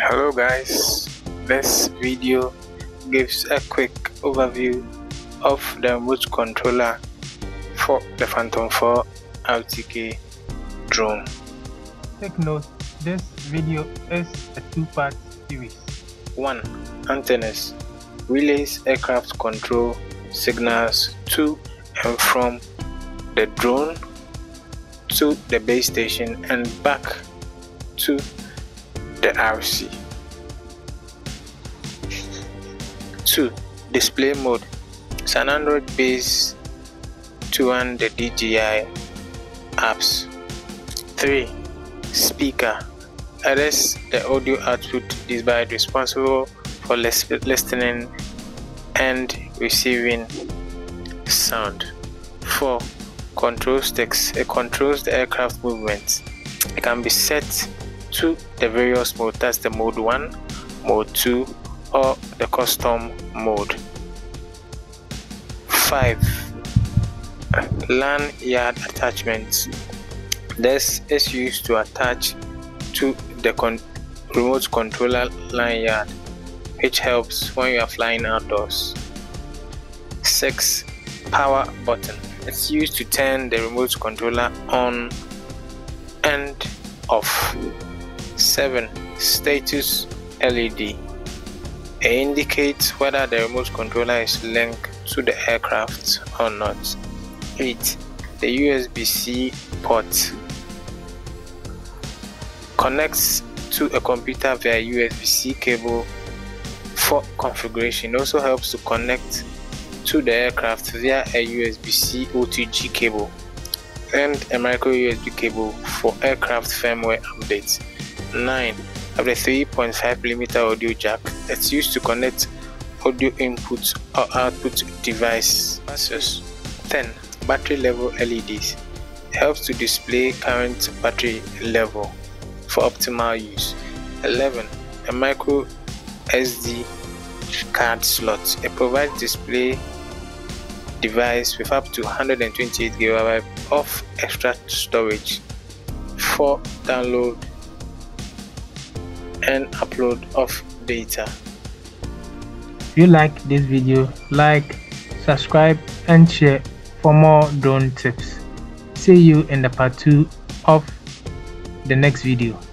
Hello guys, this video gives a quick overview of the remote controller for the Phantom 4 RTK drone. Take note, this video is a two-part series. 1. Antennas, relays aircraft control signals to and from the drone to the base station and back to the RC. 2. Display mode, it's an Android base to run the DJI apps. 3. Speaker, it is the audio output device responsible for listening and receiving sound. 4. Control sticks, it controls the aircraft movements. It can be set to the various modes, that's the mode 1, mode 2 or the custom mode. 5. LAN yard attachments. This is used to attach to the remote controller LAN yard, which helps when you are flying outdoors. 6. Power button. It's used to turn the remote controller on and off. 7. Status LED. It indicates whether the remote controller is linked to the aircraft or not. 8. The USB-C port connects to a computer via USB-C cable for configuration. It also helps to connect to the aircraft via a USB-C OTG cable and a micro USB cable for aircraft firmware updates. 9. Of the 3.5mm audio jack, that's used to connect audio input or output devices. 10. Battery level LEDs, it helps to display current battery level for optimal use. 11. A micro SD card slot, it provides display device with up to 128GB of extra storage for download and upload of data. If you like this video, like, subscribe and share for more drone tips. See you in the part 2 of the next video.